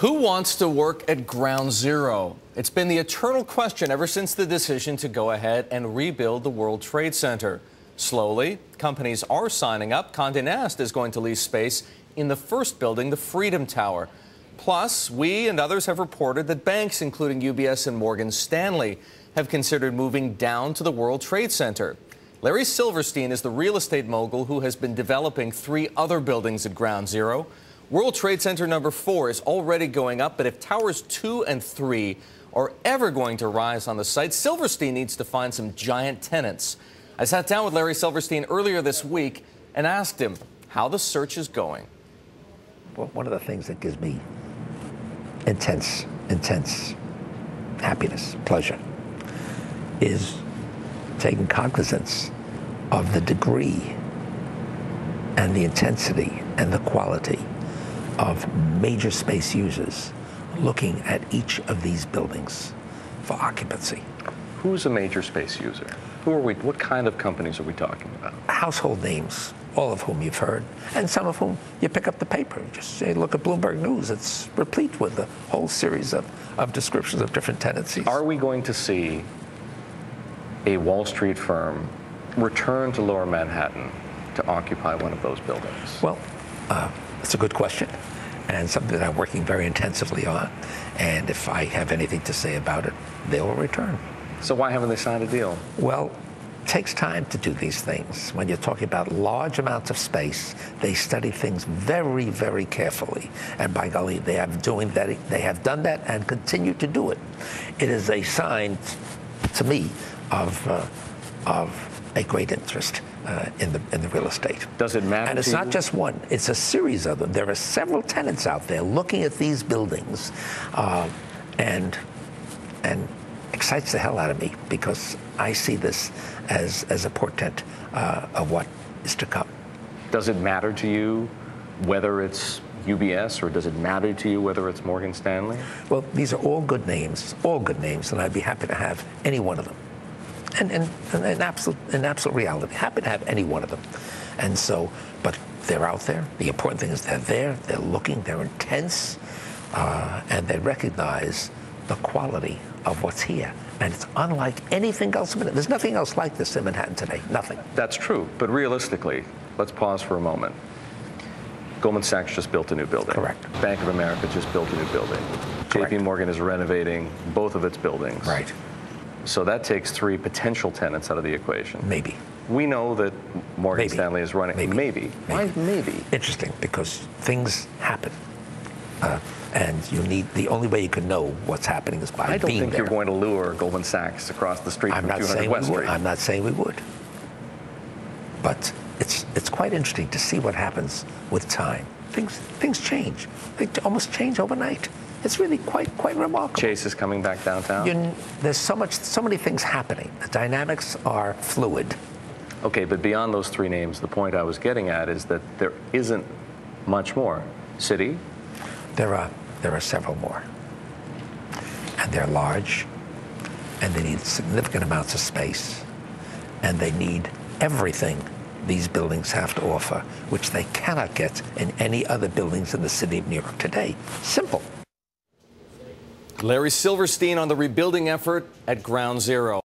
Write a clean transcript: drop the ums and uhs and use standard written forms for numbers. Who wants to work at ground zero? It's been the eternal question ever since the decision to go ahead and rebuild the World Trade Center. Slowly, companies are signing up. Condé Nast is going to lease space in the first building, the Freedom Tower. Plus, we and others have reported that banks, including UBS and Morgan Stanley, have considered moving down to the World Trade Center. Larry Silverstein is the real estate mogul who has been developing three other buildings at ground zero. World Trade Center number 4 is already going up, but if towers 2 and 3 are ever going to rise on the site, Silverstein needs to find some giant tenants. I sat down with Larry Silverstein earlier this week and asked him how the search is going. Well, one of the things that gives me intense happiness, pleasure, is taking cognizance of the degree and the intensity and the quality of major space users looking at each of these buildings for occupancy. Who's a major space user? Who are we? What kind of companies are we talking about? Household names, all of whom you've heard, and some of whom you pick up the paper. Just say, look at Bloomberg News. It's replete with a whole series of descriptions of different tendencies. Are we going to see a Wall Street firm return to Lower Manhattan to occupy one of those buildings? Well, it's a good question, and something that I'm working very intensively on. And if I have anything to say about it, they will return. So why haven't they signed a deal? Well, it takes time to do these things. When you're talking about large amounts of space, they study things very, very carefully. And by golly, they have done that and continue to do it. It is a sign, to me, of a great interest in the real estate. Does it matter? And it's not just one, it's a series of them. There are several tenants out there looking at these buildings, and excites the hell out of me, because I see this as a portent of what is to come. Does it matter to you whether it's UBS, or does it matter to you whether it's Morgan Stanley? Well, these are all good names, and I'd be happy to have any one of them. And in absolute reality, happy to have any one of them. And so, but they're out there. The important thing is they're there, they're looking, they're intense, and they recognize the quality of what's here. And it's unlike anything else. There's nothing else like this in Manhattan today, nothing. That's true, but realistically, let's pause for a moment. Goldman Sachs just built a new building. Correct. Bank of America just built a new building. Correct. JP Morgan is renovating both of its buildings. Right. So that takes 3 potential tenants out of the equation. Maybe. We know that Morgan Stanley is running. Maybe. Why maybe? Interesting, because things happen. And you need, the only way you can know what's happening is by being there. I don't think you're going to lure Goldman Sachs across the street from 200 West Street. I'm not saying we would. But it's quite interesting to see what happens with time. Things change. They almost change overnight. It's really quite remarkable. Chase is coming back downtown. There's so many things happening. The dynamics are fluid. Okay, but beyond those 3 names, the point I was getting at is that there isn't much more. City? There are several more, and they're large, and they need significant amounts of space, and they need everything these buildings have to offer, which they cannot get in any other buildings in the city of New York today. Simple. Larry Silverstein on the rebuilding effort at ground zero.